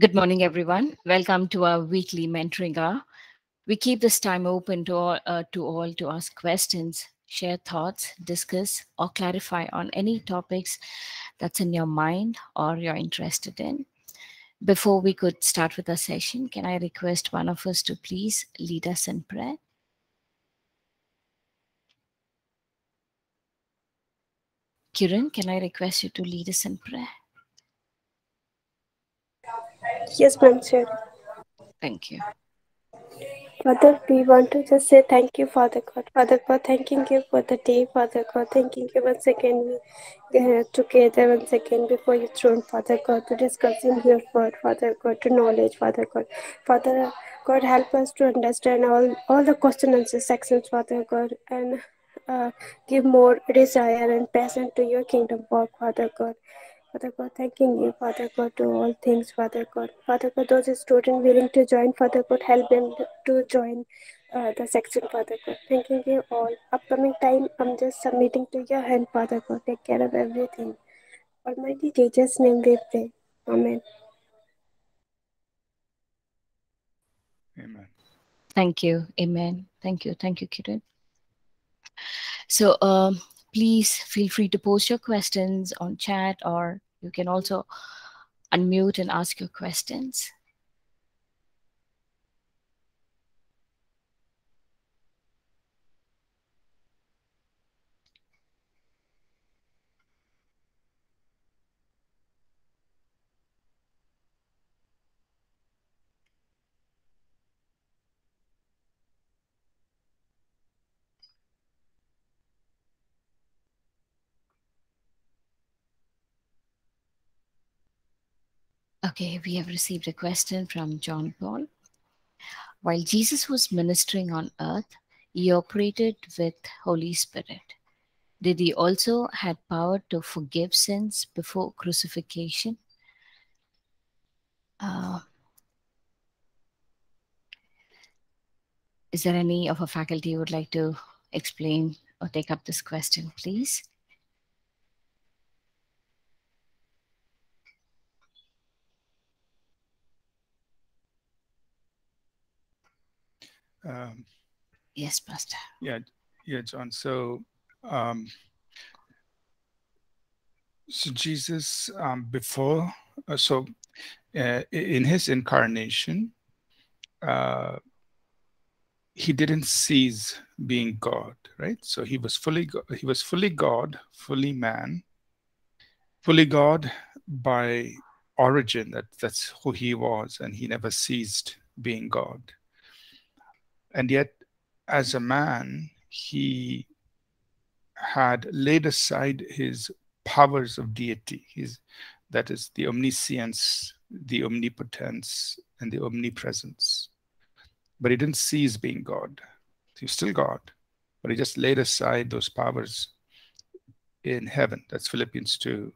Good morning, everyone. Welcome to our weekly mentoring hour. We keep this time open to all to ask questions, share thoughts, discuss, or clarify on any topics that's in your mind or you're interested in. Before we could start with our session, can I request one of us to please lead us in prayer? Kiran, can I request you to lead us in prayer? Yes, ma'am, sure. Thank you. Father, we want to just say thank you, Father God. Father God, thanking you for the day, Father God. Thanking you once again, together once again before your throne, Father God, to discussing your word, Father God, to knowledge, Father God. Father God, help us to understand all the question and sections, Father God, and give more desire and passion to your kingdom work, Father God. Father God, thanking you, Father God, to all things, Father God. Father God, those students willing to join, Father God, help them to join the section, Father God. Thanking you all. Upcoming time, I'm just submitting to your hand, Father God. Take care of everything. Almighty Jesus' name we pray. Amen. Amen. Thank you. Amen. Thank you. Thank you, Kiran. So, please feel free to post your questions on chat, or you can also unmute and ask your questions. Okay, we have received a question from John Paul. While Jesus was ministering on earth, he operated with Holy Spirit. Did he also had power to forgive sins before crucifixion? Is there any of our faculty who would like to explain or take up this question, please? Yes, Pastor. Yeah, John. So Jesus in his incarnation, he didn't cease being God, right? So he was fully God, fully man, fully God by origin. That's who he was, and he never ceased being God. And yet, as a man, he had laid aside his powers of deity. That is the omniscience, the omnipotence, and the omnipresence. But he didn't cease being God. He was still God, but he just laid aside those powers in heaven. That's Philippians 2,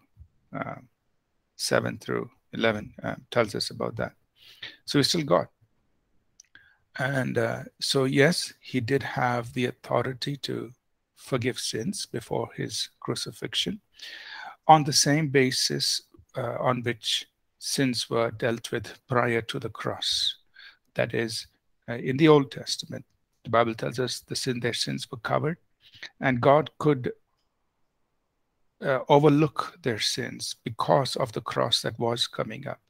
7 through 11 tells us about that. So he's still God. And so, yes, he did have the authority to forgive sins before his crucifixion on the same basis on which sins were dealt with prior to the cross. That is, in the Old Testament, the Bible tells us their sins were covered, and God could overlook their sins because of the cross that was coming up.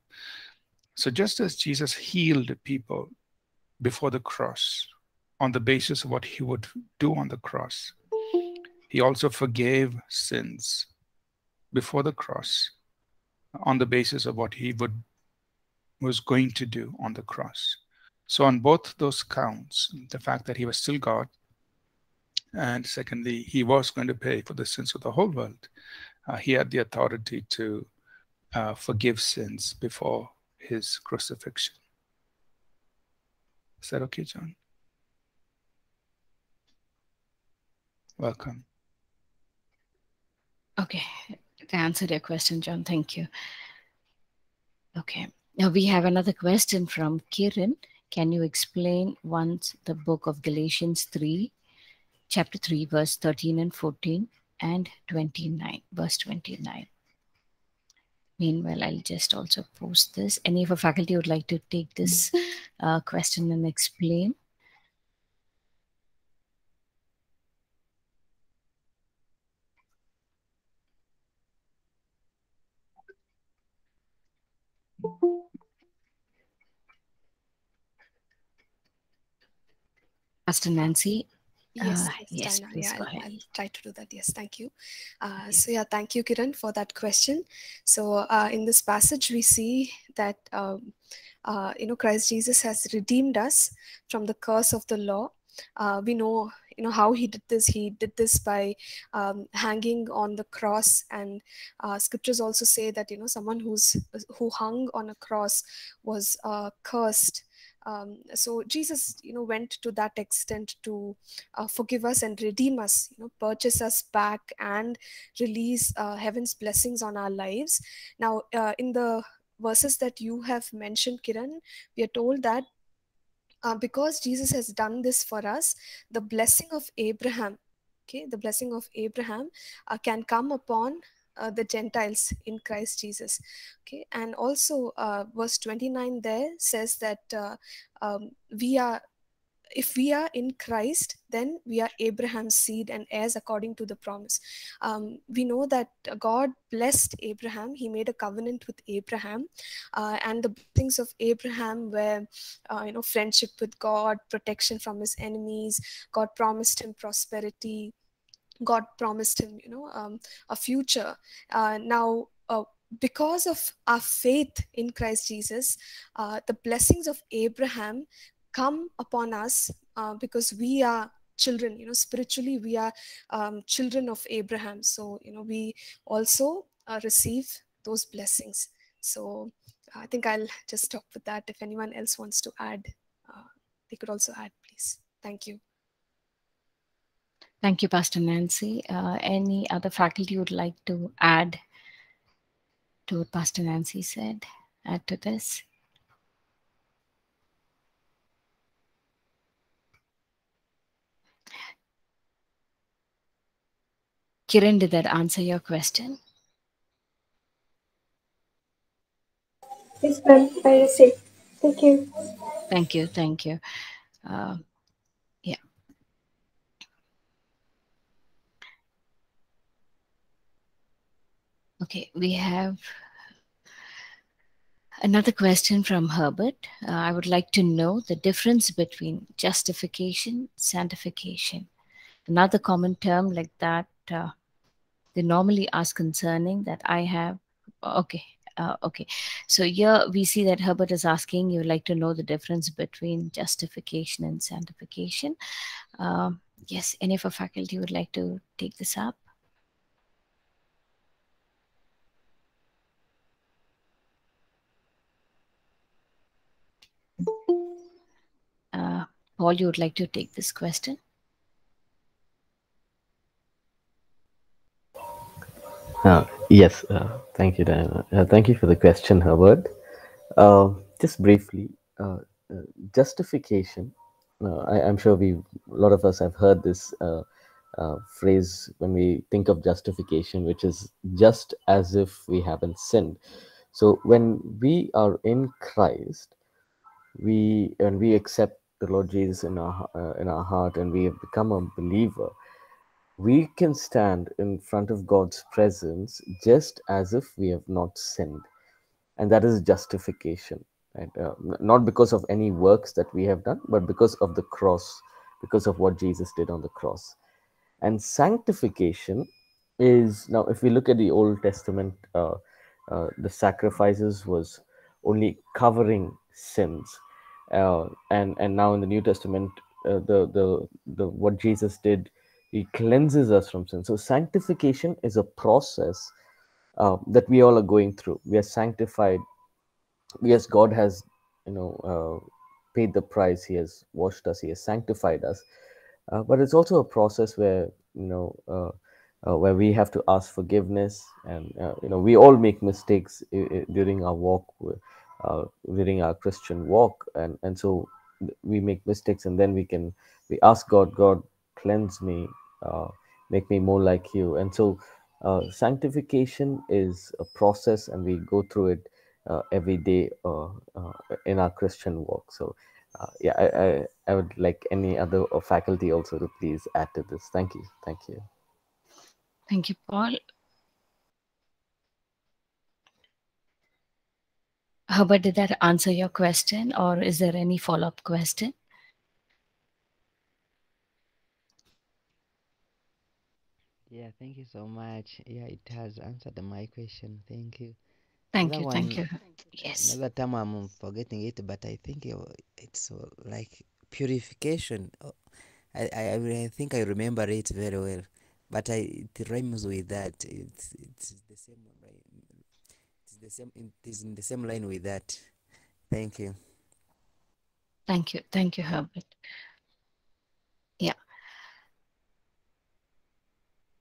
So just as Jesus healed people before the cross, on the basis of what he would do on the cross, he also forgave sins before the cross, on the basis of what he was going to do on the cross. So on both those counts, the fact that he was still God, and secondly, he was going to pay for the sins of the whole world, he had the authority to forgive sins before his crucifixion. Is that okay, John? Welcome. Okay, that answered your question, John. Thank you. Okay, now we have another question from Kiran. Can you explain once the book of Galatians 3, chapter 3, verse 13 and 14 and 29, verse 29? Meanwhile, I'll just also post this. Any of our faculty would like to take this question and explain? Pastor Nancy. Yes, yes, Diana, please, I'll try to do that. Yes, thank you. So yeah, thank you, Kiran, for that question. So in this passage, we see that, Christ Jesus has redeemed us from the curse of the law. We know, how he did this. He did this by hanging on the cross, and scriptures also say that, someone who hung on a cross was cursed. So Jesus, went to that extent to forgive us and redeem us, purchase us back and release heaven's blessings on our lives. Now, in the verses that you have mentioned, Kiran, we are told that because Jesus has done this for us, the blessing of Abraham, can come upon the Gentiles in Christ Jesus. Okay, and also verse 29 there says that if we are in Christ, then we are Abraham's seed and heirs according to the promise. We know that God blessed Abraham. He made a covenant with Abraham, and the blessings of Abraham were, friendship with God, protection from his enemies. God promised him prosperity. God promised him, a future. Now, because of our faith in Christ Jesus, the blessings of Abraham come upon us because we are children, spiritually we are children of Abraham. So, we also receive those blessings. So I think I'll just stop with that. If anyone else wants to add, they could also add, please. Thank you. Thank you, Pastor Nancy. Any other faculty would like to add to what Pastor Nancy said, add to this? Kiran, did that answer your question? Yes, ma'am. I see. Thank you. Thank you. Thank you. Okay, we have another question from Herbert. I would like to know the difference between justification, sanctification. Another common term like that they normally ask concerning that I have. Okay, okay. So here we see that Herbert is asking, you would like to know the difference between justification and sanctification. Yes, any of our faculty would like to take this up? Paul, you would like to take this question? Yes, thank you, Diana. Thank you for the question, Herbert. Just briefly, justification. I'm sure a lot of us have heard this phrase when we think of justification, which is just as if we haven't sinned. So when we are in Christ, we accept the Lord Jesus in our heart, and we have become a believer, we can stand in front of God's presence just as if we have not sinned, and that is justification, right? Not because of any works that we have done, but because of the cross, because of what Jesus did on the cross. And sanctification is, now if we look at the Old Testament, the sacrifices was only covering sins. And now in the New Testament, what Jesus did, he cleanses us from sin. So sanctification is a process that we all are going through. We are sanctified. Yes, God has, paid the price. He has washed us. He has sanctified us. But it's also a process where, where we have to ask forgiveness. And, we all make mistakes during our walk with, during our Christian walk, and so we make mistakes, and then we ask God, cleanse me, make me more like you. And so Sanctification is a process, and we go through it every day in our Christian walk. So I would like any other faculty also to please add to this. Thank you. Thank you. Thank you, Paul. Herbert, did that answer your question, or is there any follow-up question? Yeah, thank you so much. Yeah, it has answered my question. Thank you. Thank you. Thank you. Yes. Another time I'm forgetting it, but I think it's like purification. I think I remember it very well, but it rhymes with that. It's the same. It's the same. It is in the same line with that. Thank you. Thank you. Thank you, Herbert. Yeah.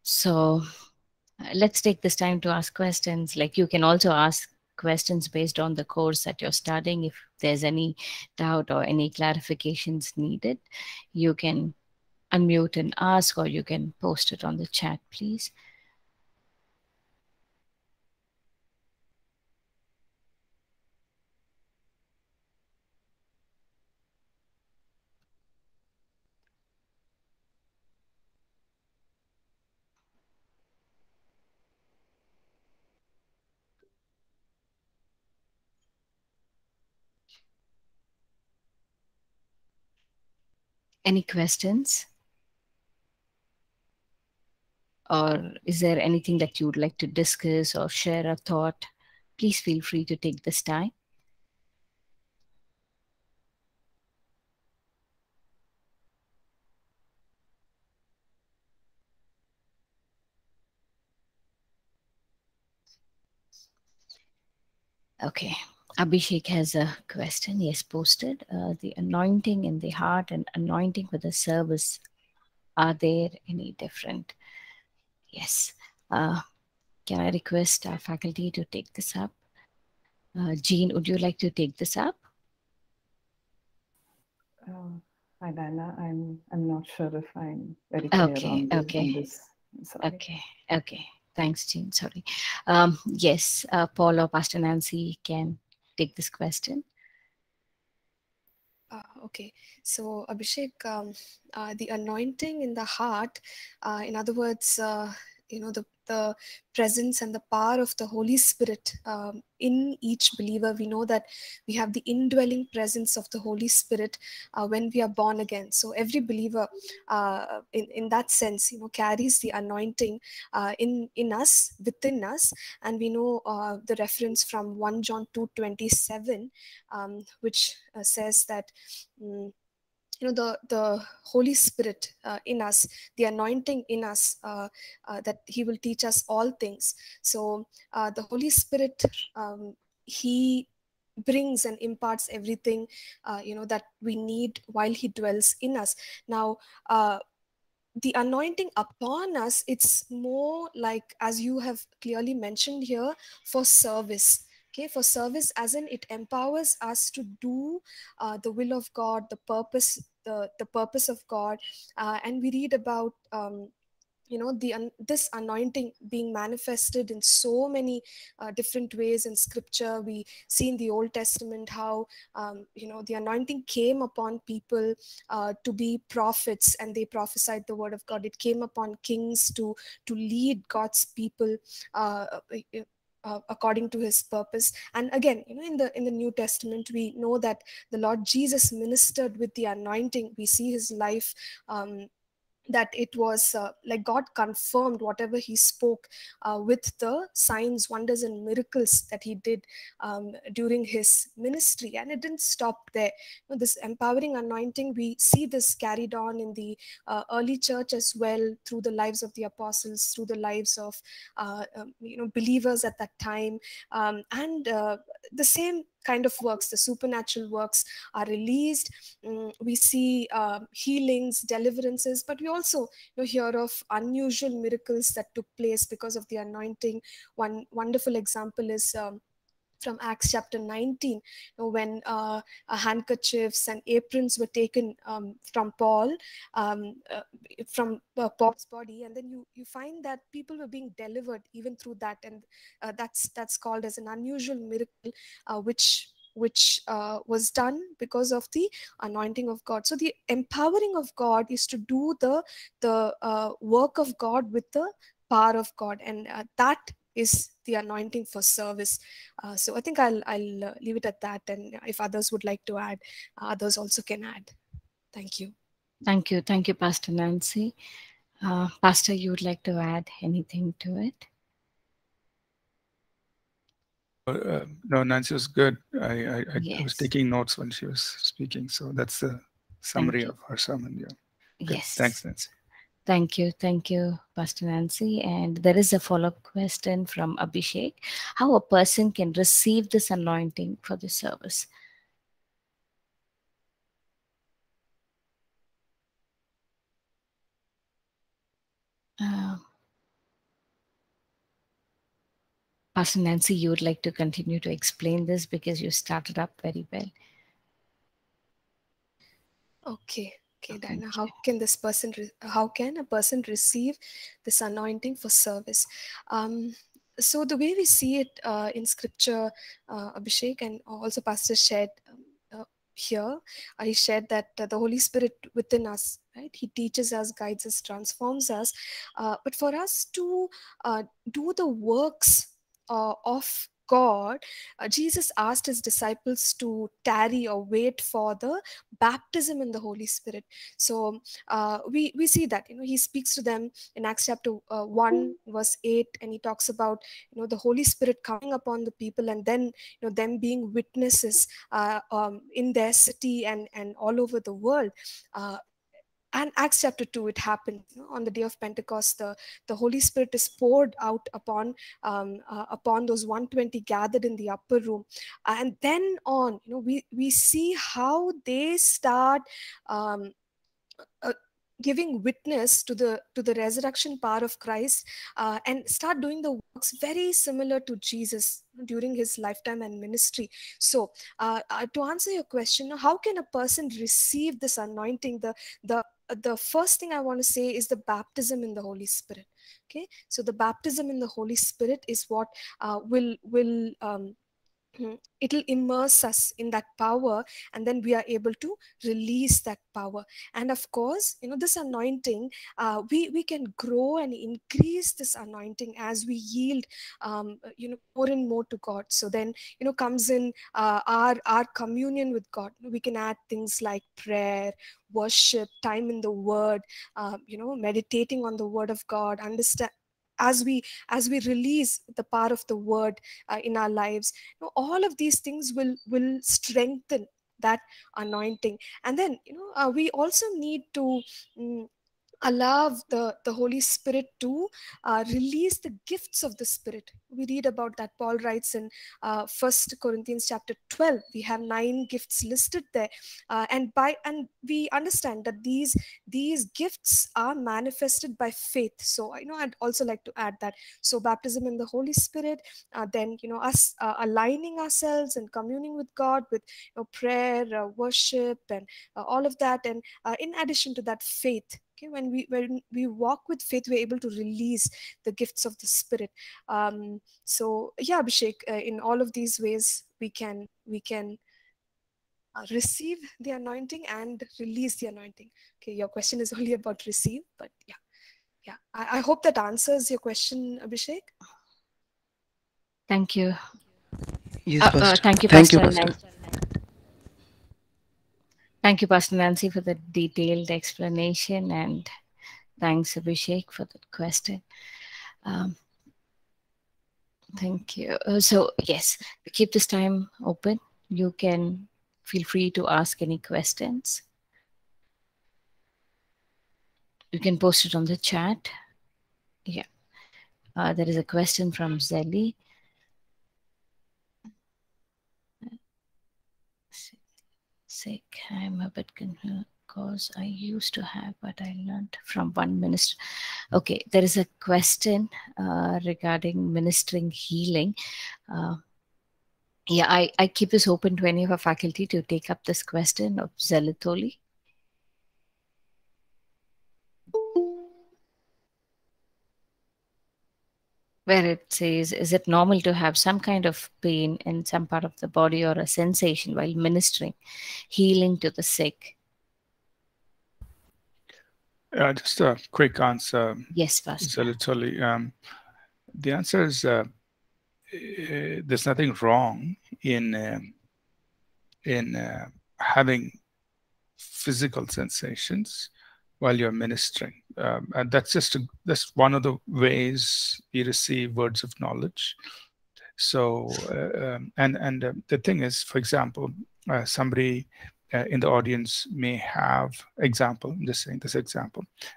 So let's take this time to ask questions. Like, you can also ask questions based on the course that you're studying. If there's any doubt or any clarifications needed, you can unmute and ask, or you can post it on the chat, please. Any questions? Or is there anything that you would like to discuss or share a thought? Please feel free to take this time. Okay. Abhishek has a question. He has posted, the anointing in the heart and anointing for the service, are there any different? Yes. Can I request our faculty to take this up? Jean, would you like to take this up? Hi, Diana. I'm not sure if I'm very clear on this. Okay. Thanks, Jean. Sorry. Yes, Paul or Pastor Nancy can take this question. Okay, so Abhishek, the anointing in the heart, in other words, the presence and the power of the Holy Spirit in each believer. We know that we have the indwelling presence of the Holy Spirit when we are born again. So every believer in that sense, carries the anointing in us, within us. And we know the reference from 1 John 2:27, which says that, the Holy Spirit in us, the anointing in us, that he will teach us all things. So the Holy Spirit, he brings and imparts everything, that we need while he dwells in us. Now, the anointing upon us, it's more like, as you have clearly mentioned here, for service. Okay, for service, as in it empowers us to do the will of God, the purpose of God, and we read about this anointing being manifested in so many different ways in Scripture. We see in the Old Testament how the anointing came upon people to be prophets, and they prophesied the word of God. It came upon kings to lead God's people according to his purpose. And again, in the New Testament, we know that the Lord Jesus ministered with the anointing. We see his life, that it was like God confirmed whatever he spoke with the signs, wonders, and miracles that he did during his ministry. And it didn't stop there. This empowering anointing, we see this carried on in the early church as well, through the lives of the apostles, through the lives of believers at that time. And the same kind of works, the supernatural works, are released. We see healings, deliverances, but we also hear of unusual miracles that took place because of the anointing. One wonderful example is from Acts chapter 19, when handkerchiefs and aprons were taken from Paul, from Paul's body, and then you find that people were being delivered even through that, and that's called as an unusual miracle, which was done because of the anointing of God. So the empowering of God is to do the work of God with the power of God, and that is the anointing for service. So I think I'll leave it at that, and if others would like to add, others also can add. Thank you. Thank you. Thank you, Pastor Nancy. Pastor, you would like to add anything to it? No, Nancy was good. I was taking notes when she was speaking. So that's the summary of her sermon. Yeah. Okay. Yes. Thanks, Nancy. Thank you. Thank you, Pastor Nancy. And there is a follow-up question from Abhishek. How a person can receive this anointing for the service? Pastor Nancy, you would like to continue to explain this because you started up very well. Okay, Diana. How can a person receive this anointing for service? So the way we see it in Scripture, Abhishek and also Pastor shared here, he shared that the Holy Spirit within us, right? He teaches us, guides us, transforms us. But for us to do the works of God, Jesus asked his disciples to tarry or wait for the baptism in the Holy Spirit. So we see that, he speaks to them in Acts chapter 1 verse 8, and he talks about the Holy Spirit coming upon the people, and then them being witnesses in their city and all over the world. And Acts chapter 2, it happened on the day of Pentecost. The Holy Spirit is poured out upon those 120 gathered in the upper room. And then on, we see how they start giving witness to the resurrection power of Christ, and start doing the works very similar to Jesus during his lifetime and ministry. So to answer your question, how can a person receive this anointing? The first thing I want to say is the baptism in the Holy Spirit. Okay, so the baptism in the Holy Spirit is what it'll immerse us in that power, and then we are able to release that power. And of course, this anointing, we can grow and increase this anointing as we yield, more and more to God. So then, comes in our communion with God. We can add things like prayer, worship, time in the Word, meditating on the Word of God, understand. As we release the power of the Word in our lives, all of these things will strengthen that anointing. And then we also need to allow the Holy Spirit to release the gifts of the Spirit. We read about that. Paul writes in 1 Corinthians chapter 12, we have 9 gifts listed there. And we understand that these gifts are manifested by faith. So I'd also like to add that. So baptism in the Holy Spirit, then us aligning ourselves and communing with God with prayer, worship, and all of that. And in addition to that, faith. Okay, when we walk with faith, we're able to release the gifts of the Spirit. So yeah, Abhishek, in all of these ways, we can receive the anointing and release the anointing. Okay, your question is only about receive, but yeah. I hope that answers your question, Abhishek. Thank you. Yes, thank you, Pastor. Thank you, Pastor Nancy, for the detailed explanation, and thanks, Abhishek, for that question. Thank you. So, yes, we keep this time open. You can feel free to ask any questions. You can post it on the chat. Yeah. There is a question from Zeli. I'm a bit confused because I used to have, but I learned from one minister. Okay, there is a question regarding ministering healing. Yeah, I keep this open to any of our faculty to take up this question of Zelitholi. Where it says, is it normal to have some kind of pain in some part of the body or a sensation while ministering, healing to the sick? Just a quick answer. Yes, Pastor. Zelitholi. The answer is there's nothing wrong in having physical sensations while you're ministering. And that's one of the ways we receive words of knowledge. So, the thing is, for example, somebody in the audience may have,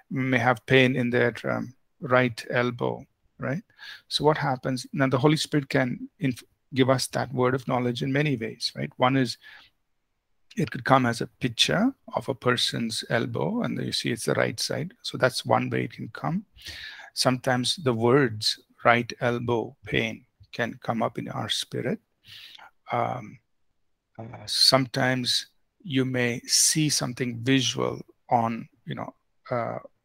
may have pain in their right elbow, right? So what happens, now the Holy Spirit can give us that word of knowledge in many ways, right? One is, it could come as a picture of a person's elbow, and you see it's the right side. So that's one way it can come. Sometimes the words right elbow pain can come up in our spirit. Sometimes you may see something visual on,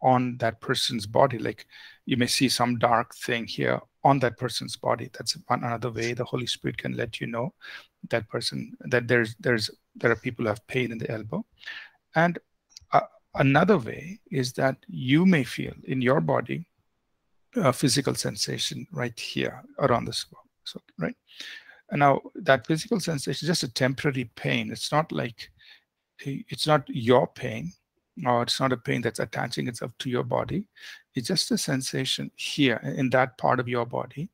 on that person's body. Like you may see some dark thing here on that person's body. That's another way the Holy Spirit can let you know that person, that there are people who have pain in the elbow. And another way is that you may feel in your body a physical sensation right here around the spot, so, right? And now that physical sensation is just a temporary pain. It's not like, it's not your pain, or it's not a pain that's attaching itself to your body. It's just a sensation here in that part of your body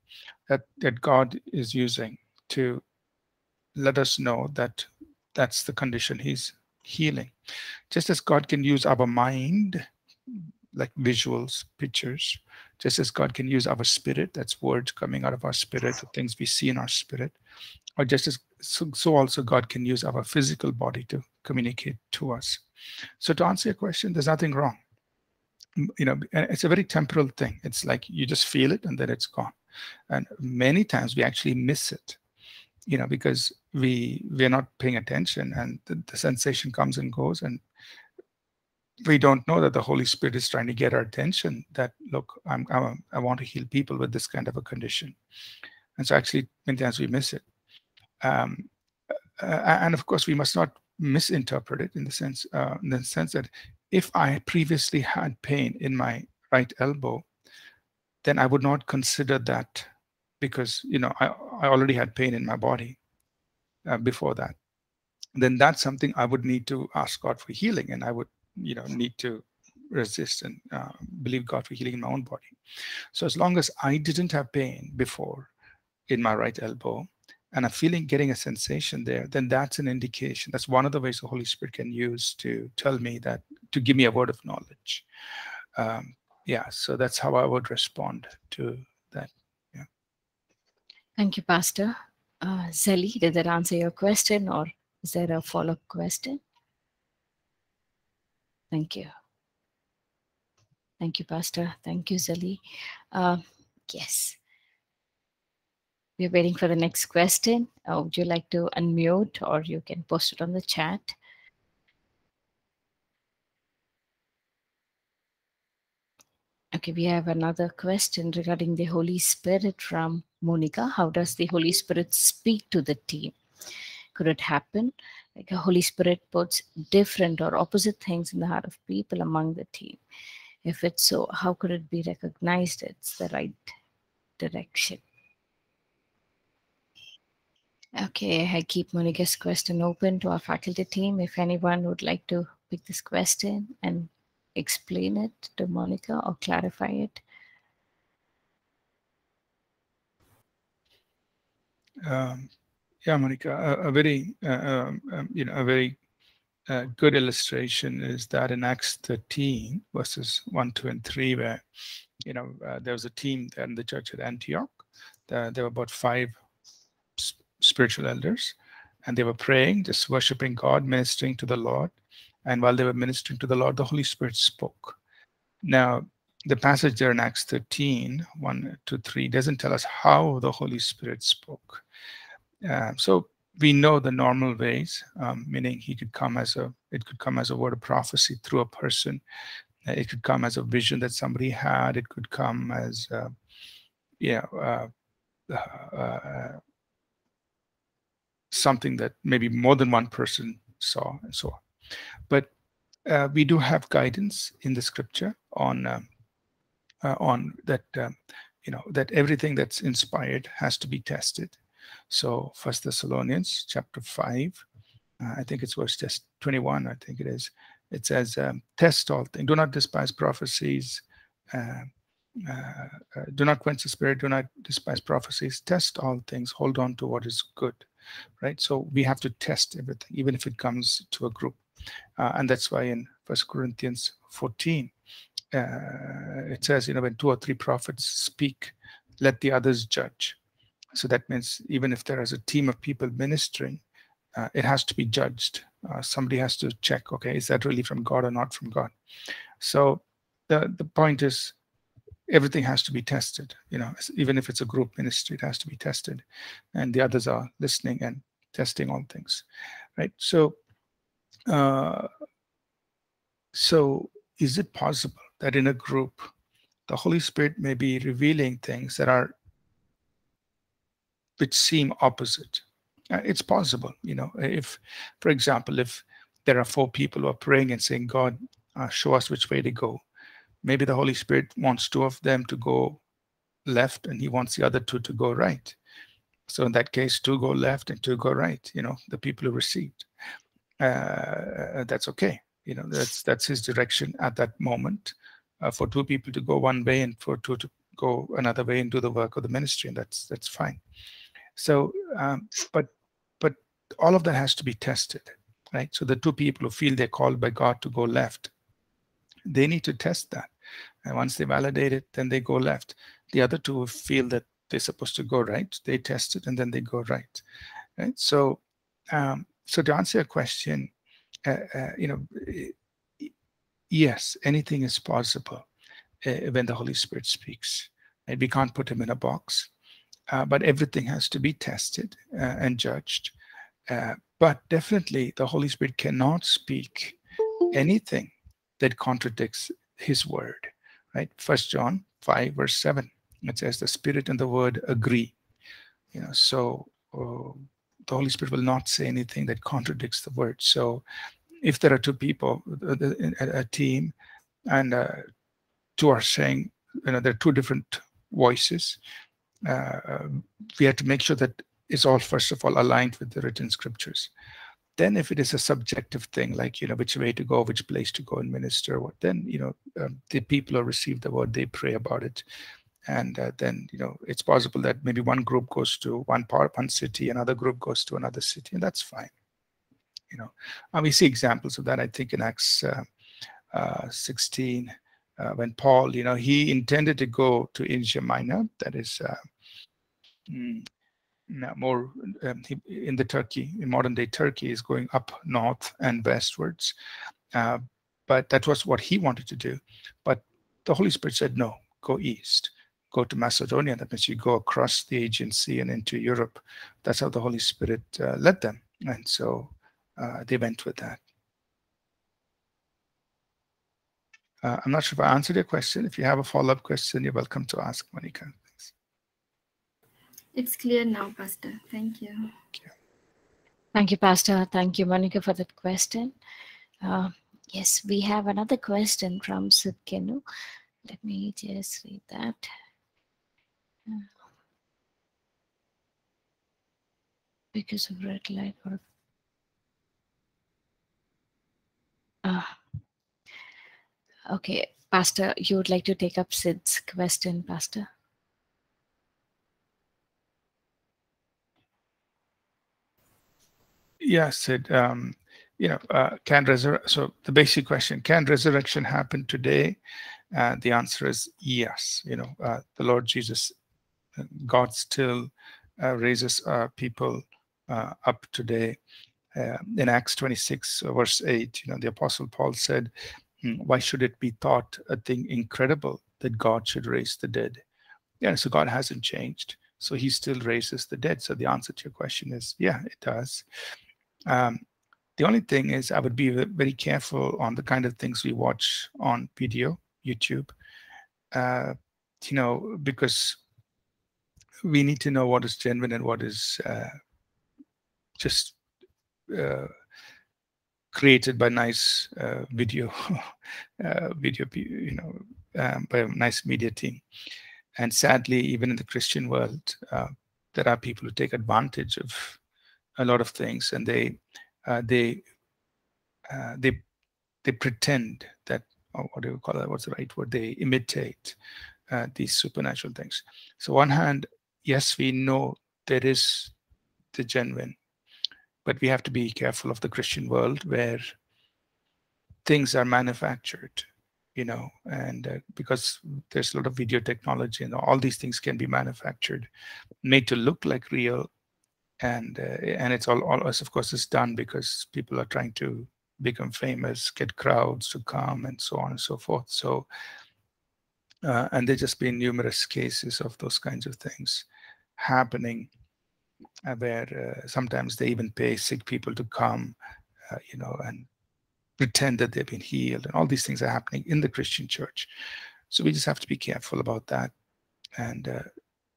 that God is using to let us know that that's the condition He's healing. Just as God can use our mind, like visuals, pictures, just as God can use our spirit, that's words coming out of our spirit, the things we see in our spirit, or just as so also God can use our physical body to communicate to us. So to answer your question, there's nothing wrong. It's a very temporal thing. It's like you just feel it and then it's gone. And many times we actually miss it, because we're not paying attention, and the sensation comes and goes, and we don't know that the Holy Spirit is trying to get our attention that, look, I want to heal people with this kind of a condition. And so actually many times we miss it. And of course we must not misinterpret it in the sense that if I previously had pain in my right elbow, then I would not consider that, because I already had pain in my body before that. Then that's something I would need to ask God for healing, and I would need to resist and believe God for healing in my own body. So as long as I didn't have pain before in my right elbow, and I'm getting a sensation there, then that's an indication. That's one of the ways the Holy Spirit can use to tell me that, to give me a word of knowledge. Yeah, so that's how I would respond to that. Yeah. Thank you, Pastor. Zeli, did that answer your question, or is there a follow-up question? Thank you. Thank you, Pastor. Thank you, Zeli. Yes. We're waiting for the next question. Would you like to unmute, or you can post it on the chat? Okay, we have another question regarding the Holy Spirit from Monica. How does the Holy Spirit speak to the team? Could it happen? Like the Holy Spirit puts different or opposite things in the heart of people among the team. If it's so, how could it be recognized it's the right direction? Okay, I keep Monica's question open to our faculty team. If anyone would like to pick this question and explain it to Monica or clarify it. Yeah, Monica, a very good illustration is that in Acts 13, verses 1, 2, and 3, where, there was a team in the church at Antioch. There were about 5 spiritual elders, and they were praying, just worshiping God, ministering to the Lord. And while they were ministering to the Lord, the Holy Spirit spoke. Now, the passage there in Acts 13, 1 to 3, doesn't tell us how the Holy Spirit spoke. So we know the normal ways, meaning he could come as a, it could come as a word of prophecy through a person. It could come as a vision that somebody had. It could come as, something that maybe more than one person saw, and so on. But we do have guidance in the scripture on that, that everything that's inspired has to be tested. So 1 Thessalonians chapter 5, I think it's verse 21, I think it is. It says, test all things. Do not despise prophecies. Do not quench the spirit. Do not despise prophecies. Test all things. Hold on to what is good. Right? So we have to test everything, even if it comes to a group. And that's why in 1 Corinthians 14, it says, when 2 or 3 prophets speak, let the others judge. So that means even if there is a team of people ministering, it has to be judged. Somebody has to check, okay, is that really from God or not from God? So the point is, everything has to be tested. Even if it's a group ministry, it has to be tested. And the others are listening and testing all things, right? So, is it possible that in a group, the Holy Spirit may be revealing things that are, which seem opposite? It's possible, if, for example, if there are 4 people who are praying and saying, God, show us which way to go. Maybe the Holy Spirit wants 2 of them to go left and he wants the other 2 to go right. So in that case, 2 go left and 2 go right, the people who received. That's okay. That's his direction at that moment, for 2 people to go one way and for 2 to go another way and do the work of the ministry. And that's fine. So, but all of that has to be tested, right? So the 2 people who feel they're called by God to go left, they need to test that. And once they validate it, then they go left. The other 2 feel that they're supposed to go right. They test it and then they go right. Right? So, so to answer your question, yes, anything is possible when the Holy Spirit speaks. Right? We can't put him in a box, but everything has to be tested and judged. But definitely the Holy Spirit cannot speak anything that contradicts his word, right? 1 John 5, verse 7, it says, the Spirit and the word agree. So the Holy Spirit will not say anything that contradicts the word. So if there are 2 people, a team, and 2 are saying, there are 2 different voices, we have to make sure that it's all, first of all, aligned with the written scriptures. Then if it is a subjective thing, like, which way to go, which place to go and minister, then, the people who receive the word, they pray about it. And then, it's possible that maybe one group goes to one part, one city, another group goes to another city, and that's fine. And we see examples of that, I think, in Acts 16, when Paul, he intended to go to Asia Minor, that is, in the Turkey, in modern-day Turkey, is going up north and westwards, but that was what he wanted to do. But the Holy Spirit said, no, go east, go to Macedonia. That means you go across the Aegean Sea and into Europe. That's how the Holy Spirit led them, and so they went with that. I'm not sure if I answered your question. If you have a follow-up question, you're welcome to ask, Monica. It's clear now, Pastor. Thank you. Thank you. Thank you, Pastor. Thank you, Monica, for that question. Yes, we have another question from Sidkenu. Let me just read that. Because of red light. Or... okay, Pastor, you would like to take up Sid's question, Pastor? Yes, it, so the basic question, can resurrection happen today? The answer is yes. The Lord Jesus, God still raises people up today. In Acts 26, verse 8, the Apostle Paul said, why should it be thought a thing incredible that God should raise the dead? So God hasn't changed. So he still raises the dead. So the answer to your question is, yeah, it does. The only thing is I would be very careful on the kind of things we watch on video, YouTube, you know, because we need to know what is genuine and what is just created by nice video, you know, by a nice media team. And sadly, even in the Christian world, there are people who take advantage of a lot of things, and they pretend that, or what do you call that? What's the right word? They imitate these supernatural things. So, on one hand, yes, we know there is the genuine, but we have to be careful of the Christian world where things are manufactured, you know, and because there's a lot of video technology and all these things can be manufactured, made to look like real, and it's all of course is done because people are trying to become famous, get crowds to come, and so on and so forth. So and there's just been numerous cases of those kinds of things happening, where sometimes they even pay sick people to come, you know, and pretend that they've been healed, and all these things are happening in the Christian church. So we just have to be careful about that. And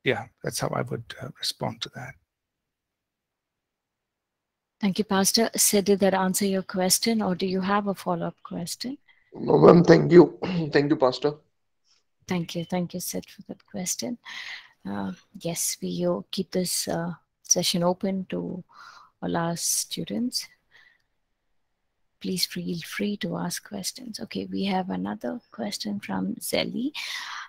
yeah, that's how I would respond to that. Thank you, Pastor. Sid, did that answer your question, or do you have a follow-up question? No, ma'am, thank you. Thank you, Pastor. Thank you. Thank you, Sid, for that question. Yes, we keep this session open to all our students. Please feel free to ask questions. Okay, we have another question from Zeli.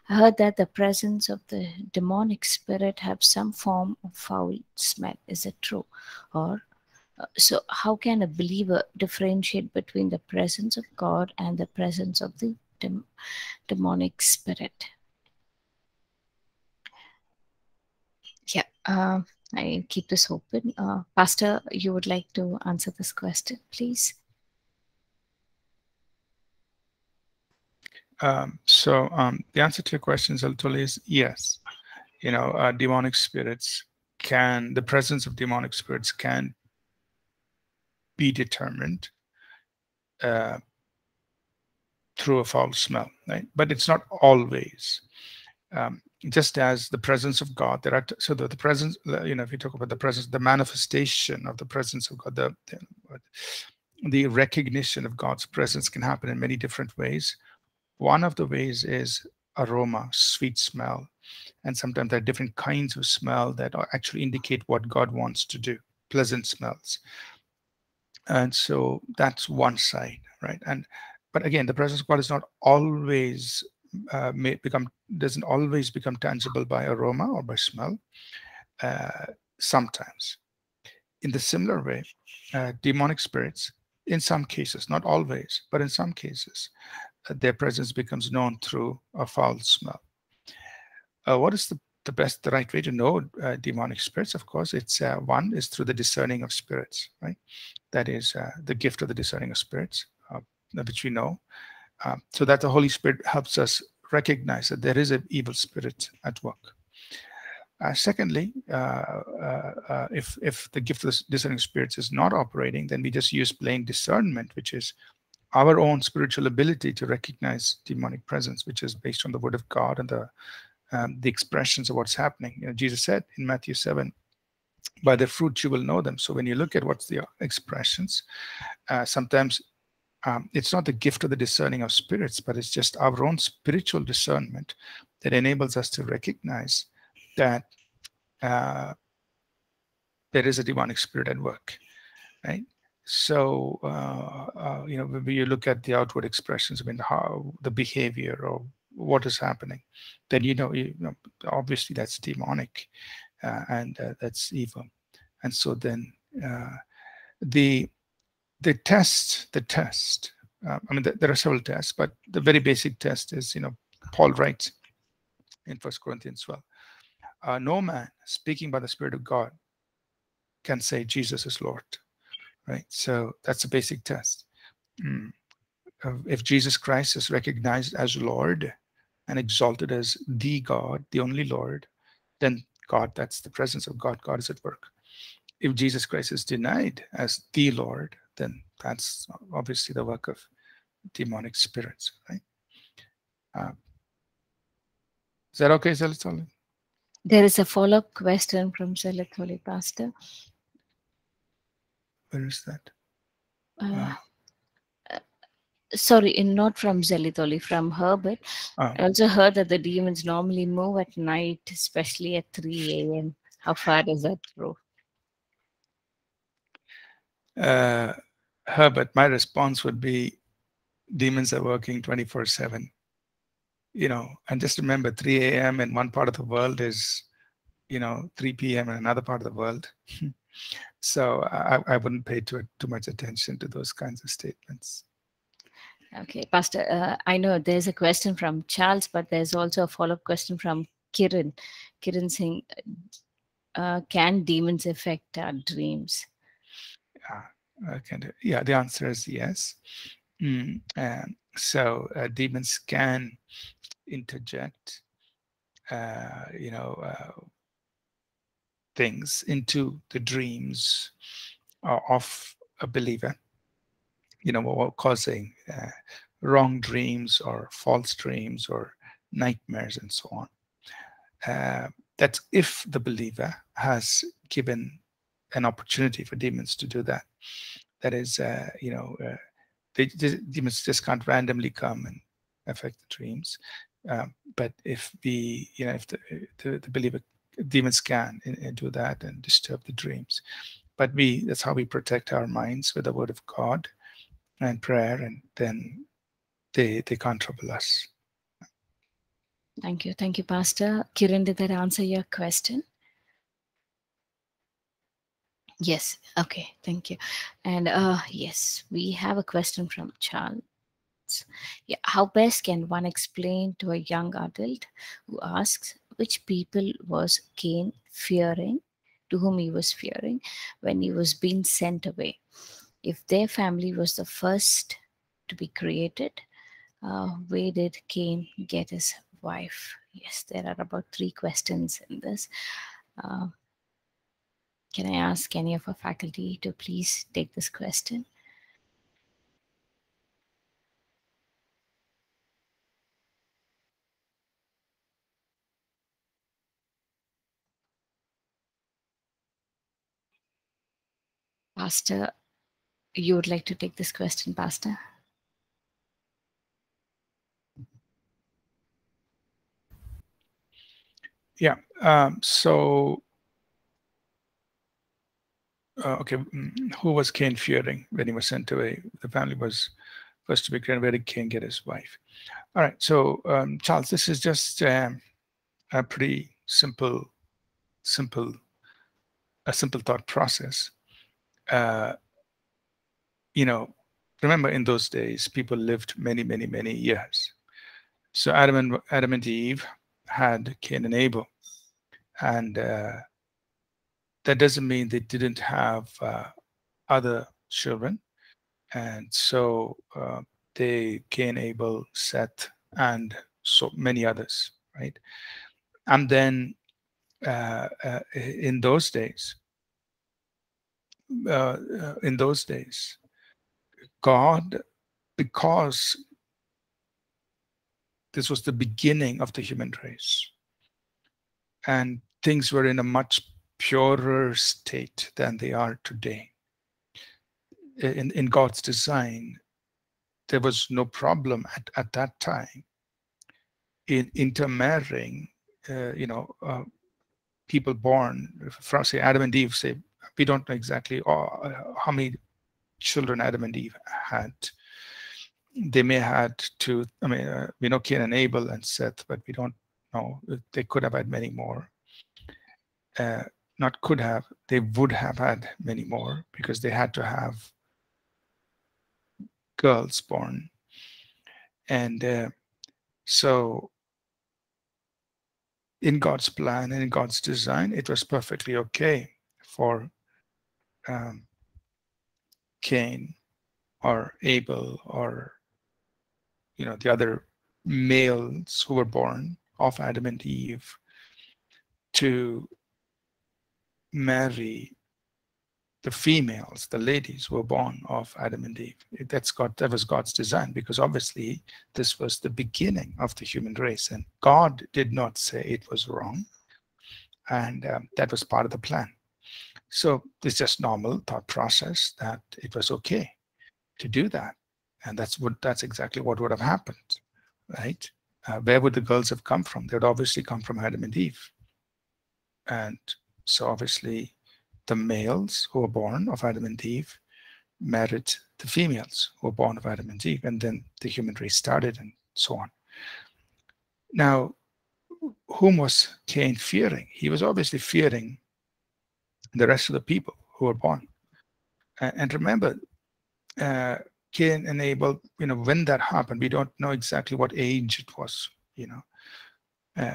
I heard that the presence of the demonic spirit have some form of foul smell. Is it true? Or so how can a believer differentiate between the presence of God and the presence of the demonic spirit? Yeah, I keep this open. Pastor, you would like to answer this question, please? The answer to your question, Zelitholi, is yes. You know, demonic spirits can, the presence of demonic spirits can be determined through a foul smell, right? But it's not always. Just as the presence of God, there are, so the presence, you know, if you talk about the presence, the manifestation of the presence of God, the recognition of God's presence can happen in many different ways. One of the ways is aroma, sweet smell. And sometimes there are different kinds of smell that actually indicate what God wants to do, pleasant smells. And so that's one side, right? And but again, the presence of God is not always doesn't always become tangible by aroma or by smell. Sometimes, in the similar way, demonic spirits, in some cases, not always, but in some cases, their presence becomes known through a foul smell. What is the right way to know demonic spirits? Of course, it's one is through the discerning of spirits, right? That is the gift of the discerning of spirits, which we know, so that the Holy Spirit helps us recognize that there is an evil spirit at work. Secondly, if the gift of the discerning spirits is not operating, then we just use plain discernment, which is our own spiritual ability to recognize demonic presence, which is based on the word of God and the expressions of what's happening. You know, Jesus said in Matthew 7, by their fruit you will know them. So when you look at what's the expressions, sometimes it's not the gift of the discerning of spirits, but it's just our own spiritual discernment that enables us to recognize that there is a demonic spirit at work, right? So, you know, when you look at the outward expressions, I mean, how the behavior or what is happening, then you know obviously that's demonic and that's evil. And so then the test, I mean, there are several tests, but the very basic test is, you know, Paul writes in 1 Corinthians 12, no man speaking by the Spirit of God can say Jesus is Lord, right? So that's a basic test. If Jesus Christ is recognized as Lord and exalted as the God, the only Lord, then God, that's the presence of God. God is at work. If Jesus Christ is denied as the Lord, then that's obviously the work of demonic spirits, right? Is that okay, Zelitholi? There is a follow-up question from Zelitholi, Pastor. Where is that? Sorry, not from Zelitholi, from Herbert. I also heard that the demons normally move at night, especially at 3 a.m. How far does that go? Herbert, my response would be, demons are working 24/7. You know, and just remember, 3 a.m. in one part of the world is, you know, 3 p.m. in another part of the world. So I wouldn't pay too much attention to those kinds of statements. Okay, Pastor, I know there's a question from Charles, but there's also a follow-up question from Kiran. Kiran saying, can demons affect our dreams? Yeah, the answer is yes. So demons can interject, things into the dreams of a believer, you know, or causing wrong dreams or false dreams or nightmares and so on. That's if the believer has given an opportunity for demons to do that. That is, demons just can't randomly come and affect the dreams. But if the, you know, if the believer, demons can do that and disturb the dreams. But that's how we protect our minds with the word of God and prayer, and then they can't trouble us. Thank you. Thank you, Pastor. Kiran, did that answer your question? Yes. Okay. Thank you. And yes, we have a question from Charles. Yeah. How best can one explain to a young adult who asks which people was Cain fearing, to whom he was fearing when he was being sent away? If their family was the first to be created, where did Cain get his wife? Yes, there are about 3 questions in this. Can I ask any of our faculty to please take this question? Pastor, you would like to take this question, Pastor? Yeah, okay, who was Cain fearing when he was sent away? The family was first to be created. Where did Cain get his wife? All right, so Charles, this is just a pretty simple thought process. You know, remember in those days, people lived many, many, many years. So Adam and Eve had Cain and Abel, and that doesn't mean they didn't have other children. And so Cain, Abel, Seth, and so many others, right? And then in those days, God, because this was the beginning of the human race, and things were in a much purer state than they are today. In God's design, there was no problem at that time in intermarrying, people born from, say, Adam and Eve, say, we don't know exactly how many children Adam and Eve had. They may had two. I mean, we know Cain and Abel and Seth, but we don't know. They could have had many more. Not could have. They would have had many more because they had to have girls born. And so in God's plan and in God's design, it was perfectly okay for Cain or Abel or, you know, the other males who were born of Adam and Eve to marry the females, the ladies who were born of Adam and Eve. That was God's design, because obviously this was the beginning of the human race, and God did not say it was wrong, and that was part of the plan. So it's just normal thought process that it was okay to do that, and that's exactly what would have happened, right? Where would the girls have come from? They would obviously come from Adam and Eve. And so obviously the males who were born of Adam and Eve married the females who were born of Adam and Eve, and then the human race started, and so on. Now, whom was Cain fearing? He was obviously fearing the rest of the people who were born. And remember, Cain and Abel, you know, when that happened, we don't know exactly what age it was, you know.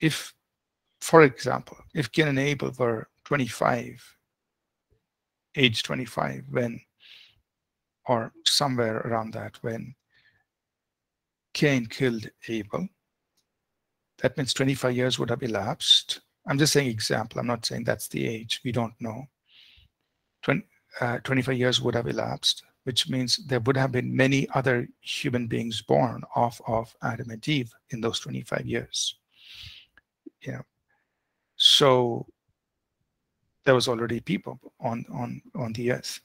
If, for example, if Cain and Abel were 25, age 25, when, or somewhere around that, when Cain killed Abel, that means 25 years would have elapsed. I'm just saying example, I'm not saying that's the age, we don't know. 25 years would have elapsed, which means there would have been many other human beings born off of Adam and Eve in those 25 years. You know, so there was already people on the earth,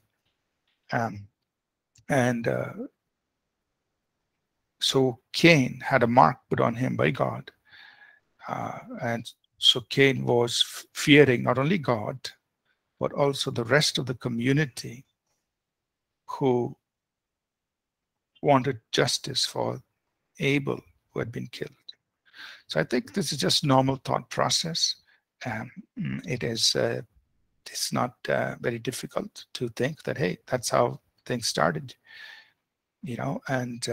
so Cain had a mark put on him by God, and so Cain was fearing not only God, but also the rest of the community who wanted justice for Abel, who had been killed. So I think this is just normal thought process. It's not very difficult to think that, hey, that's how things started, you know. And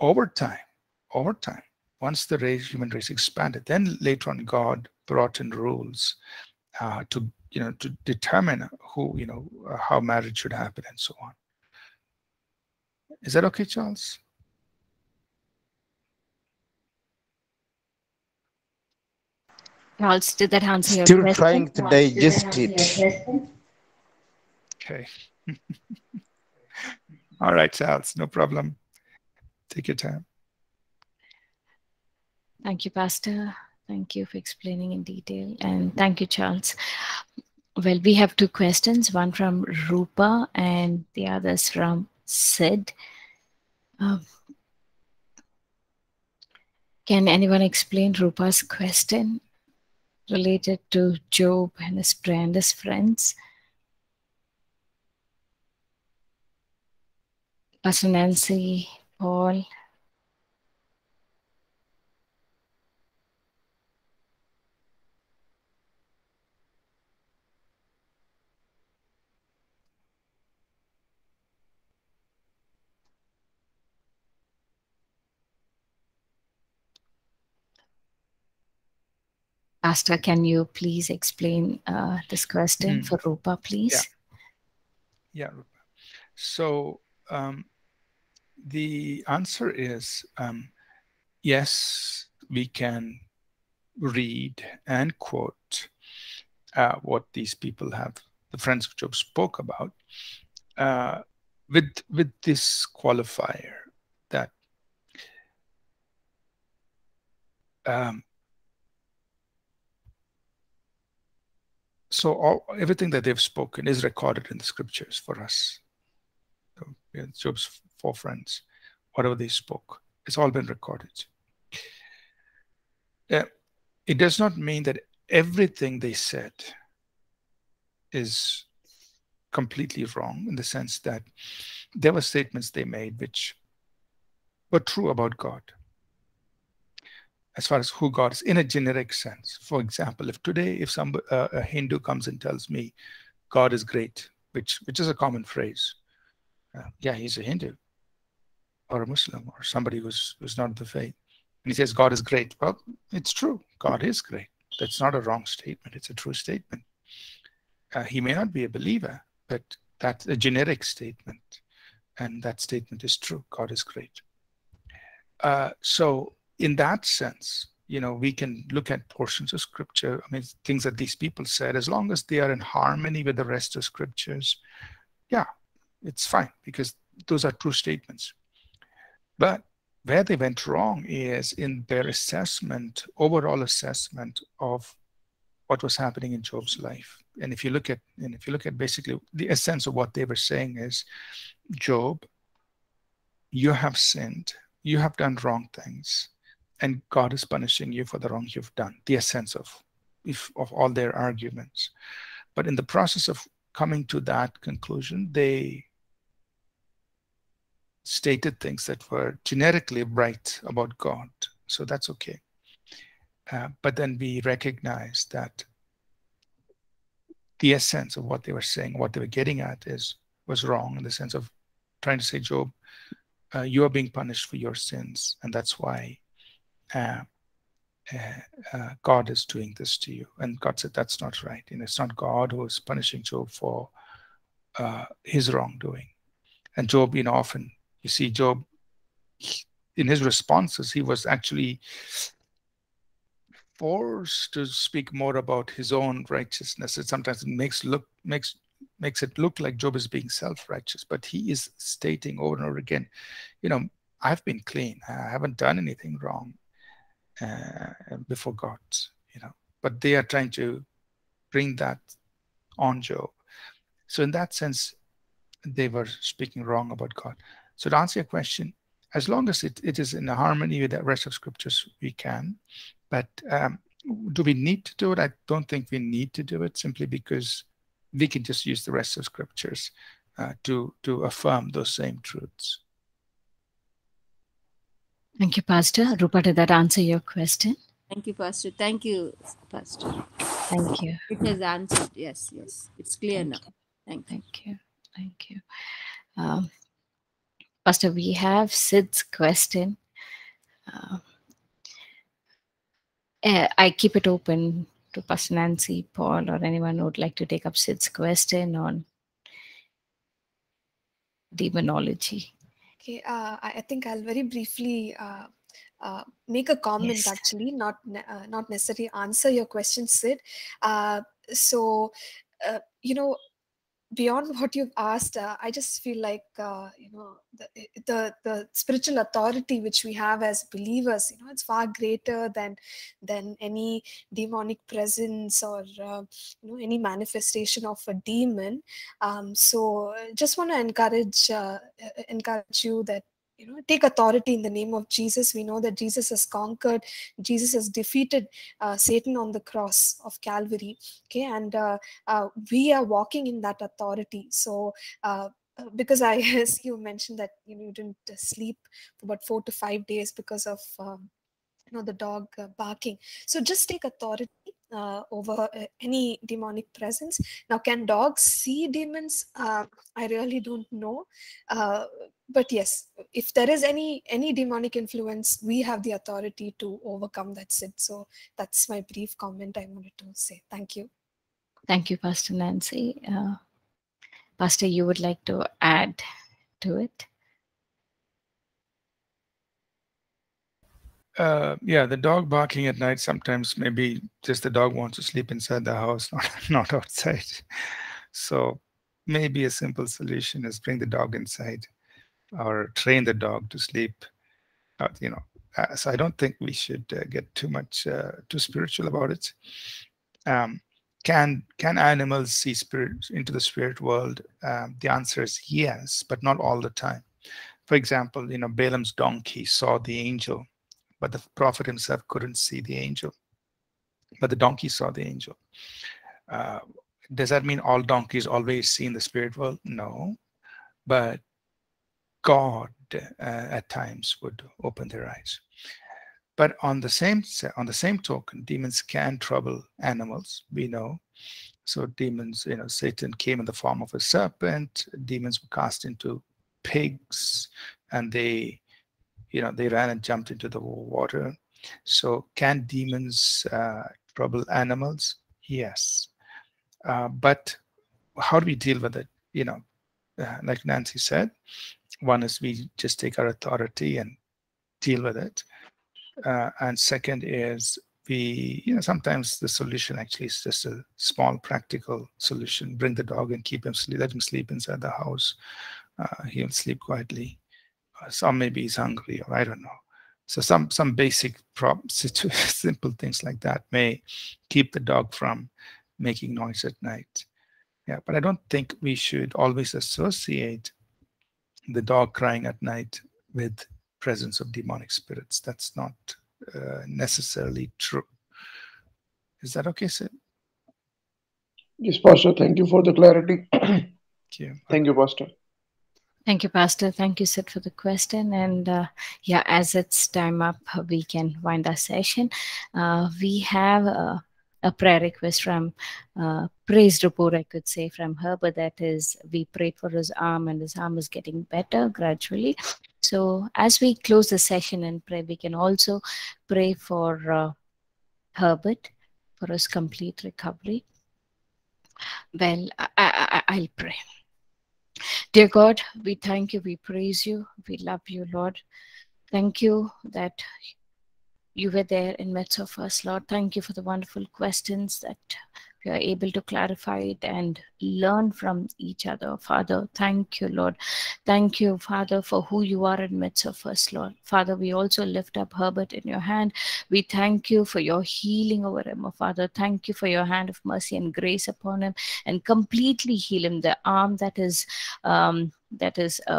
over time, once the human race expanded, then later on God brought in rules to determine who, you know, how marriage should happen and so on. Is that okay, Charles? Charles, did that answer your question? Still trying to digest it. Okay. All right, Charles, no problem. Take your time. Thank you, Pastor. Thank you for explaining in detail. And thank you, Charles. Well, we have two questions, one from Rupa and the others from Sid. Can anyone explain Rupa's question related to Job and his friends? Pastor Nancy, Paul. Pastor, can you please explain this question for Rupa, please? Yeah, Rupa. So the answer is yes, we can read and quote what these people have, the friends of Job, spoke about, with this qualifier that everything that they've spoken is recorded in the scriptures for us. So, Job's four friends, whatever they spoke, it's all been recorded. It does not mean that everything they said is completely wrong, in the sense that there were statements they made which were true about God, as far as who God is, in a generic sense. For example, if today, if a Hindu comes and tells me God is great, which is a common phrase, yeah, he's a Hindu or a Muslim or somebody who's not of the faith, and he says God is great. Well, it's true, God is great. That's not a wrong statement, it's a true statement. He may not be a believer, but that's a generic statement, and that statement is true, God is great. So in that sense, you know, we can look at portions of scripture, I mean, things that these people said, as long as they are in harmony with the rest of scriptures, yeah, it's fine, because those are true statements. But where they went wrong is in their assessment, overall assessment of what was happening in Job's life. And if you look at, basically the essence of what they were saying is, Job, you have sinned, you have done wrong things, and God is punishing you for the wrong you've done. The essence of all their arguments. But in the process of coming to that conclusion, they stated things that were generically right about God. So that's okay. But then we recognize that the essence of what they were saying, what they were getting at, was wrong, in the sense of trying to say, Job, you are being punished for your sins, and that's why God is doing this to you. And God said, that's not right. And it's not God who is punishing Job for his wrongdoing. And Job, you know, often you see Job, in his responses, he was actually forced to speak more about his own righteousness. It sometimes makes it look like Job is being self-righteous, but he is stating over and over again, you know, I've been clean, I haven't done anything wrong before God, you know. But they are trying to bring that on Job. So in that sense, they were speaking wrong about God. So to answer your question, as long as it is in harmony with the rest of scriptures, we can. But do we need to do it? I don't think we need to do it, simply because we can just use the rest of scriptures to affirm those same truths. Thank you, Pastor. Rupa, did that answer your question? Thank you, Pastor. Thank you, Pastor. Thank you. It has answered. Yes, yes. It's clear now. Thank you. Thank you. Pastor, we have Sid's question. I keep it open to Pastor Nancy, Paul, or anyone who would like to take up Sid's question on demonology. Okay, I think I'll very briefly make a comment, yes. Actually, not necessarily answer your question, Sid. You know, beyond what you've asked, I just feel like, you know, the spiritual authority which we have as believers, you know, it's far greater than any demonic presence or, you know, any manifestation of a demon. So just want to encourage you that, you know, take authority in the name of Jesus. We know that Jesus has conquered, Jesus has defeated Satan on the cross of Calvary. Okay, and we are walking in that authority. So, because I as you mentioned that, you know, you didn't sleep for about 4 to 5 days because of you know, the dog barking. So just take authority over any demonic presence. Now, can dogs see demons? I really don't know. But yes, if there is any demonic influence, we have the authority to overcome that sin. So that's my brief comment I wanted to say. Thank you. Thank you, Pastor Nancy. Pastor, you would like to add to it? Yeah, the dog barking at night, sometimes maybe just the dog wants to sleep inside the house, not outside. So maybe a simple solution is bring the dog inside or train the dog to sleep, you know. So I don't think we should get too much too spiritual about it. Can animals see spirits into the spirit world? The answer is yes, but not all the time. For example, you know, Balaam's donkey saw the angel, but the prophet himself couldn't see the angel, but the donkey saw the angel. Does that mean all donkeys always see in the spirit world? No, but God at times would open their eyes. But on the same token, demons can trouble animals, we know. So demons, you know, Satan came in the form of a serpent. Demons were cast into pigs, and they, you know, they ran and jumped into the water. So can demons trouble animals? Yes. But how do we deal with it? You know, like Nancy said, one is we just take our authority and deal with it. And second is sometimes the solution actually is just a small practical solution. Bring the dog and keep him sleep. Let him sleep inside the house. He'll sleep quietly. Some maybe he's hungry, or I don't know. So some basic simple things like that may keep the dog from making noise at night. Yeah, but I don't think we should always associate the dog crying at night with presence of demonic spirits. That's not necessarily true. Is that okay, Sid? Yes, Pastor. Thank you for the clarity. Thank you. Thank you, Pastor. Thank you, Pastor. Thank you, Sid, for the question. And as it's time up, we can wind our session. We have a prayer request from praise report, I could say, from Herbert. That is, we prayed for his arm, and his arm is getting better gradually. So as we close the session and pray, we can also pray for Herbert for his complete recovery. Well, I'll pray. Dear God, we thank you, we praise you, we love you, Lord. Thank you that you were there in midst of us, Lord. Thank you for the wonderful questions that we are able to clarify it and learn from each other, Father. Thank you, Lord. Thank you, Father, for who you are in midst of us, Lord. Father, we also lift up Herbert in your hand. We thank you for your healing over him, oh Father. Thank you for your hand of mercy and grace upon him, and completely heal him. The arm that is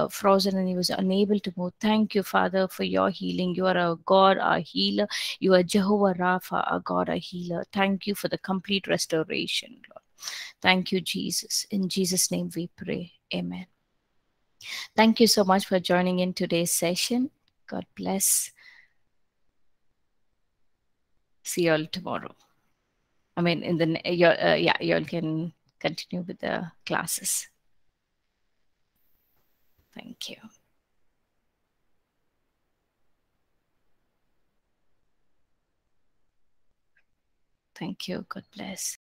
frozen and he was unable to move. Thank you, Father, for your healing. You are our God, our healer. You are Jehovah Rapha, our God, our healer. Thank you for the complete restoration, Lord. Thank you, Jesus. In Jesus' name we pray. Amen. Thank you so much for joining in today's session. God bless. See you all tomorrow. You all can continue with the classes. Thank you. Thank you. God bless.